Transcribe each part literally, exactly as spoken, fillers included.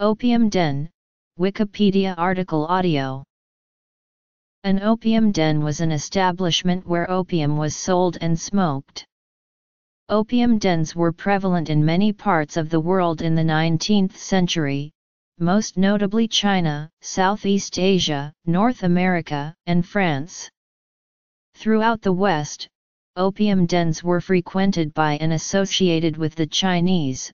Opium den, Wikipedia article audio. An opium den was an establishment where opium was sold and smoked. Opium dens were prevalent in many parts of the world in the nineteenth century, most notably China, Southeast Asia, North America, and France. Throughout the West, opium dens were frequented by and associated with the Chinese,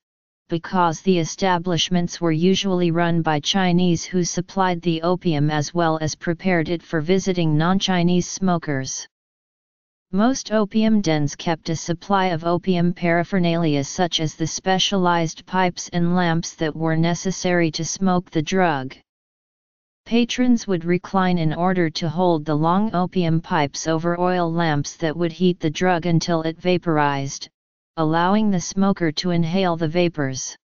because the establishments were usually run by Chinese who supplied the opium as well as prepared it for visiting non-Chinese smokers. Most opium dens kept a supply of opium paraphernalia such as the specialized pipes and lamps that were necessary to smoke the drug. Patrons would recline in order to hold the long opium pipes over oil lamps that would heat the drug until it vaporized, allowing the smoker to inhale the vapors.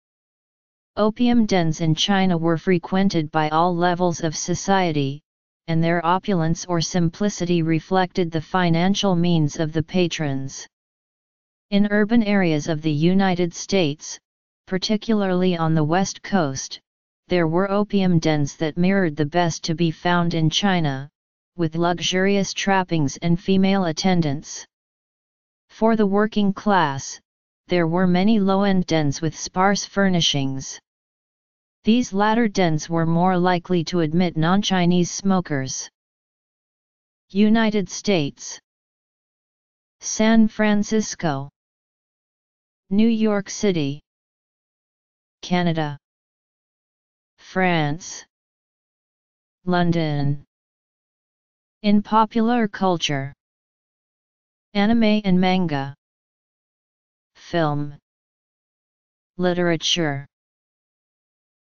Opium dens in China were frequented by all levels of society, and their opulence or simplicity reflected the financial means of the patrons. In urban areas of the United States, particularly on the West Coast, there were opium dens that mirrored the best to be found in China, with luxurious trappings and female attendants. For the working class, there were many low-end dens with sparse furnishings. These latter dens were more likely to admit non-Chinese smokers. United States. San Francisco, New York City, Canada, France, London. In popular culture, anime and manga, film, literature,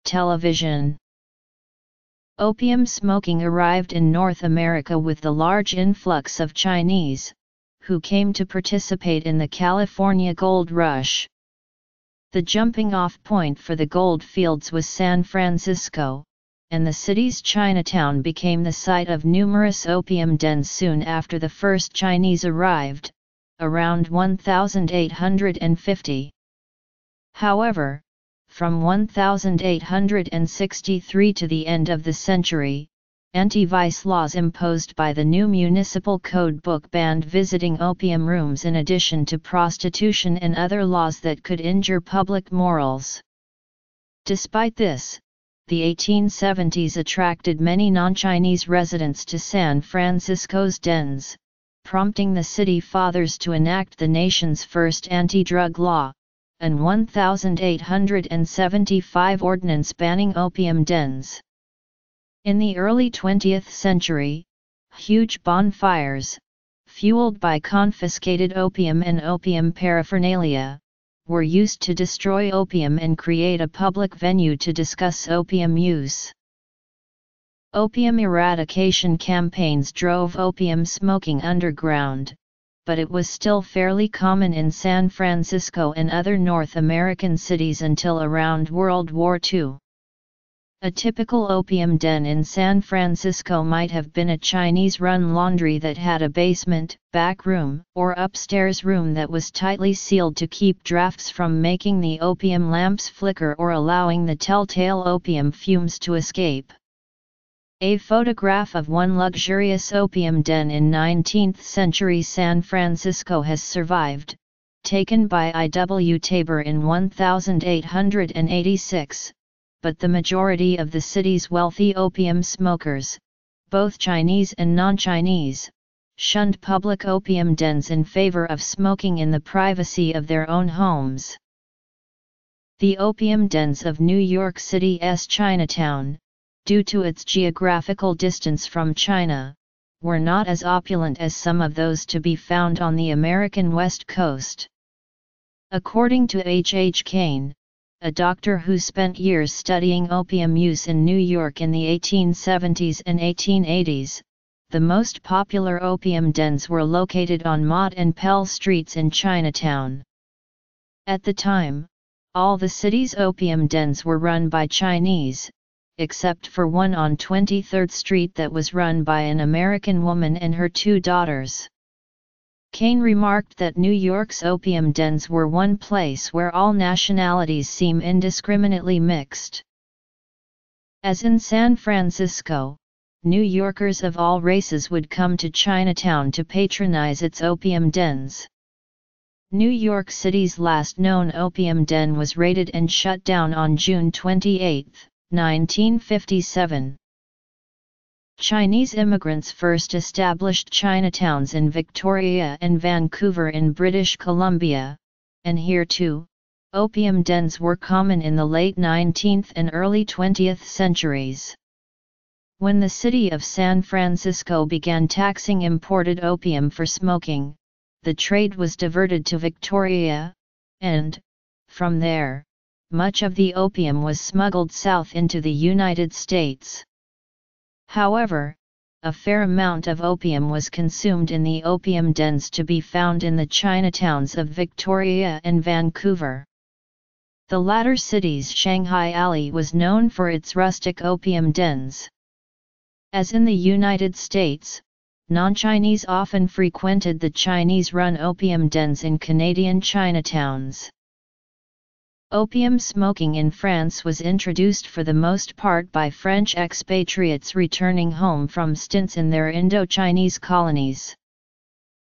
television. Opium smoking arrived in North America with the large influx of Chinese, who came to participate in the California gold rush. The jumping-off point for the gold fields was San Francisco, and the city's Chinatown became the site of numerous opium dens soon after the first Chinese arrived, around eighteen fifty. However, from eighteen sixty-three to the end of the century, anti-vice laws imposed by the new municipal code book banned visiting opium rooms in addition to prostitution and other laws that could injure public morals. Despite this, the eighteen seventies attracted many non-Chinese residents to San Francisco's dens, prompting the city fathers to enact the nation's first anti-drug law, an eighteen seventy-five ordinance banning opium dens. In the early twentieth century, huge bonfires, fueled by confiscated opium and opium paraphernalia, were used to destroy opium and create a public venue to discuss opium use. Opium eradication campaigns drove opium smoking underground, but it was still fairly common in San Francisco and other North American cities until around World War Two. A typical opium den in San Francisco might have been a Chinese-run laundry that had a basement, back room, or upstairs room that was tightly sealed to keep drafts from making the opium lamps flicker or allowing the telltale opium fumes to escape. A photograph of one luxurious opium den in nineteenth century San Francisco has survived, taken by I W Tabor in eighteen eighty-six. But the majority of the city's wealthy opium smokers, both Chinese and non-Chinese, shunned public opium dens in favor of smoking in the privacy of their own homes. The opium dens of New York City's Chinatown, due to its geographical distance from China, were not as opulent as some of those to be found on the American West Coast. According to H H Kane, a doctor who spent years studying opium use in New York in the eighteen seventies and eighteen eighties, the most popular opium dens were located on Mott and Pell streets in Chinatown. At the time, all the city's opium dens were run by Chinese, except for one on twenty-third street that was run by an American woman and her two daughters. Kane remarked that New York's opium dens were one place where all nationalities seem indiscriminately mixed. As in San Francisco, New Yorkers of all races would come to Chinatown to patronize its opium dens. New York City's last known opium den was raided and shut down on June twenty-eighth, nineteen fifty-seven. Chinese immigrants first established Chinatowns in Victoria and Vancouver in British Columbia, and here too, opium dens were common in the late nineteenth and early twentieth centuries. When the city of San Francisco began taxing imported opium for smoking, the trade was diverted to Victoria, and, from there, much of the opium was smuggled south into the United States. However, a fair amount of opium was consumed in the opium dens to be found in the Chinatowns of Victoria and Vancouver. The latter city's Shanghai Alley was known for its rustic opium dens. As in the United States, non-Chinese often frequented the Chinese-run opium dens in Canadian Chinatowns. Opium smoking in France was introduced for the most part by French expatriates returning home from stints in their Indo-Chinese colonies.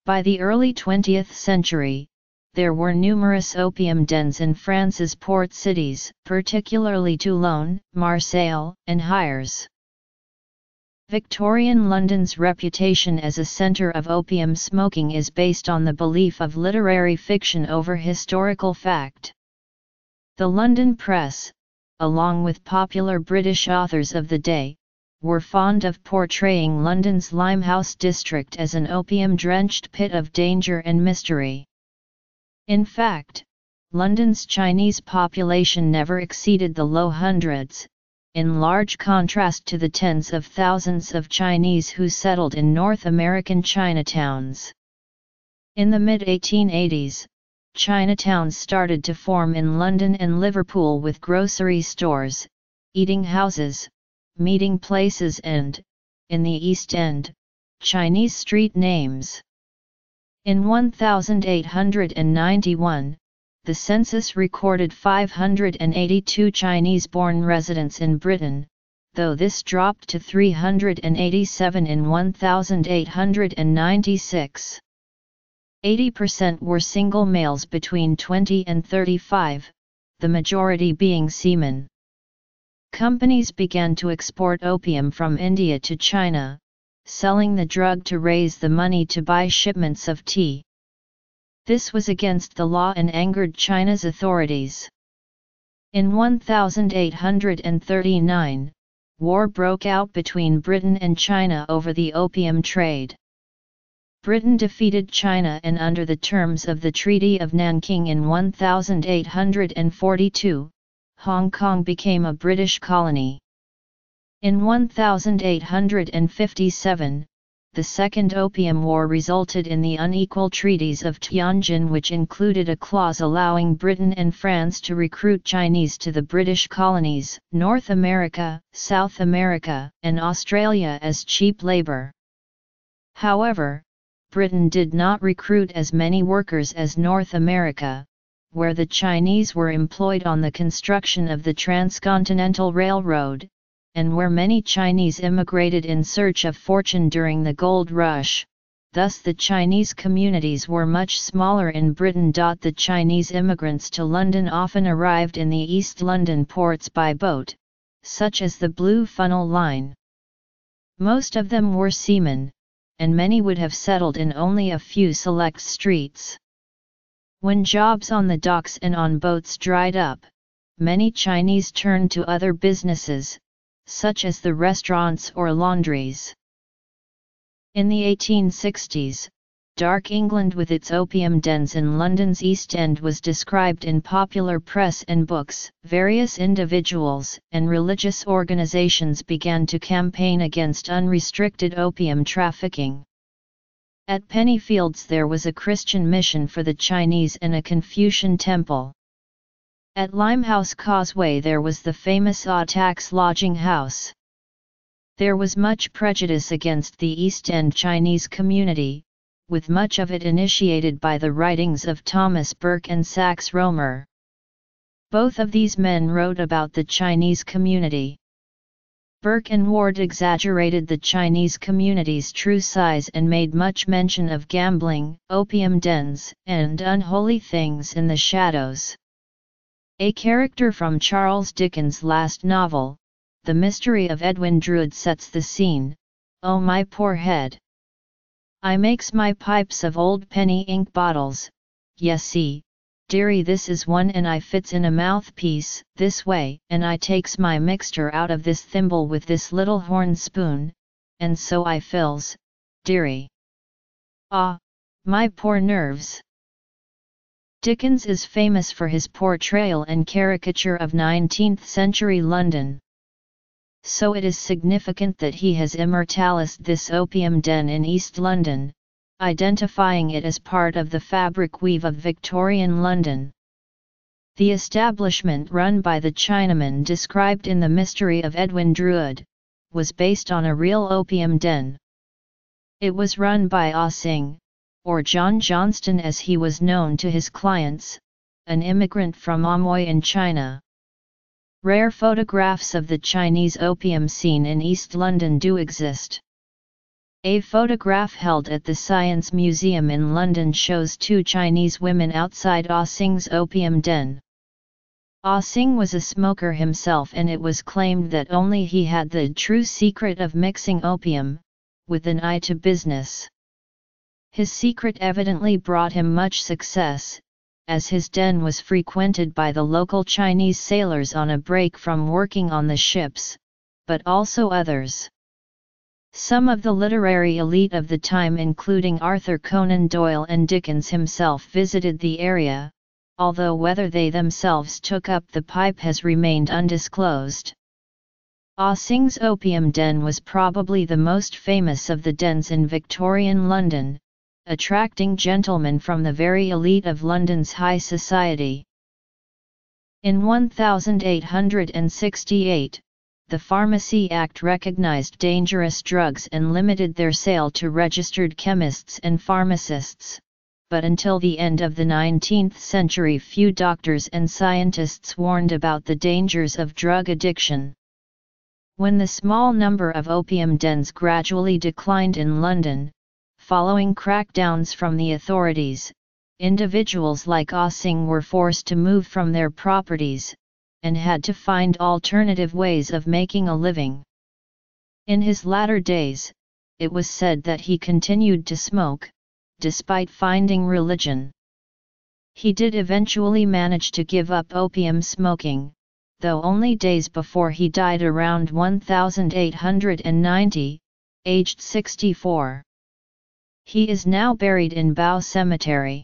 By the early twentieth century, there were numerous opium dens in France's port cities, particularly Toulon, Marseille, and Hyères. Victorian London's reputation as a centre of opium smoking is based on the belief of literary fiction over historical fact. The London press, along with popular British authors of the day, were fond of portraying London's Limehouse district as an opium-drenched pit of danger and mystery. In fact, London's Chinese population never exceeded the low hundreds, in large contrast to the tens of thousands of Chinese who settled in North American Chinatowns. In the mid eighteen eighties, Chinatowns started to form in London and Liverpool with grocery stores, eating houses, meeting places and, in the East End, Chinese street names. In eighteen ninety-one, the census recorded five hundred eighty-two Chinese-born residents in Britain, though this dropped to three hundred eighty-seven in eighteen ninety-six. eighty percent were single males between twenty and thirty-five, the majority being seamen. Companies began to export opium from India to China, selling the drug to raise the money to buy shipments of tea. This was against the law and angered China's authorities. In eighteen thirty-nine, war broke out between Britain and China over the opium trade. Britain defeated China and under the terms of the Treaty of Nanking in eighteen forty-two, Hong Kong became a British colony. In eighteen fifty-seven, the Second Opium War resulted in the unequal treaties of Tianjin, which included a clause allowing Britain and France to recruit Chinese to the British colonies, North America, South America, and Australia as cheap labor. However, Britain did not recruit as many workers as North America, where the Chinese were employed on the construction of the Transcontinental Railroad, and where many Chinese immigrated in search of fortune during the gold rush. Thus the Chinese communities were much smaller in Britain. The Chinese immigrants to London often arrived in the East London ports by boat, such as the Blue Funnel Line. Most of them were seamen, and many would have settled in only a few select streets. When jobs on the docks and on boats dried up, many Chinese turned to other businesses, such as the restaurants or laundries. In the eighteen sixties, Dark England with its opium dens in London's East End was described in popular press and books. Various individuals and religious organizations began to campaign against unrestricted opium trafficking. At Pennyfields there was a Christian mission for the Chinese and a Confucian temple. At Limehouse Causeway there was the famous Atax Lodging House. There was much prejudice against the East End Chinese community, with much of it initiated by the writings of Thomas Burke and Sax Rohmer. Both of these men wrote about the Chinese community. Burke and Ward exaggerated the Chinese community's true size and made much mention of gambling, opium dens, and unholy things in the shadows. A character from Charles Dickens' last novel, The Mystery of Edwin Drood, sets the scene. Oh my poor head! I makes my pipes of old penny ink bottles, yessee, dearie, this is one, and I fits in a mouthpiece, this way, and I takes my mixture out of this thimble with this little horn spoon, and so I fills, dearie. Ah, my poor nerves! Dickens is famous for his portrayal and caricature of nineteenth century London. So it is significant that he has immortalized this opium den in East London, identifying it as part of the fabric weave of Victorian London. The establishment run by the Chinaman described in The Mystery of Edwin Drood was based on a real opium den. It was run by Ah Sing, or John Johnston as he was known to his clients, an immigrant from Amoy in China. Rare photographs of the Chinese opium scene in East London do exist. A photograph held at the Science Museum in London shows two Chinese women outside Ah Sing's opium den. Ah Sing was a smoker himself, and it was claimed that only he had the true secret of mixing opium, with an eye to business. His secret evidently brought him much success, as his den was frequented by the local Chinese sailors on a break from working on the ships, but also others. Some of the literary elite of the time, including Arthur Conan Doyle and Dickens himself, visited the area, although whether they themselves took up the pipe has remained undisclosed. Ah Sing's opium den was probably the most famous of the dens in Victorian London, attracting gentlemen from the very elite of London's high society. In eighteen sixty-eight, the Pharmacy Act recognized dangerous drugs and limited their sale to registered chemists and pharmacists, but until the end of the nineteenth century few doctors and scientists warned about the dangers of drug addiction. When the small number of opium dens gradually declined in London, following crackdowns from the authorities, individuals like Ah Sing were forced to move from their properties, and had to find alternative ways of making a living. In his latter days, it was said that he continued to smoke, despite finding religion. He did eventually manage to give up opium smoking, though only days before he died around eighteen ninety, aged sixty-four. He is now buried in Bow Cemetery.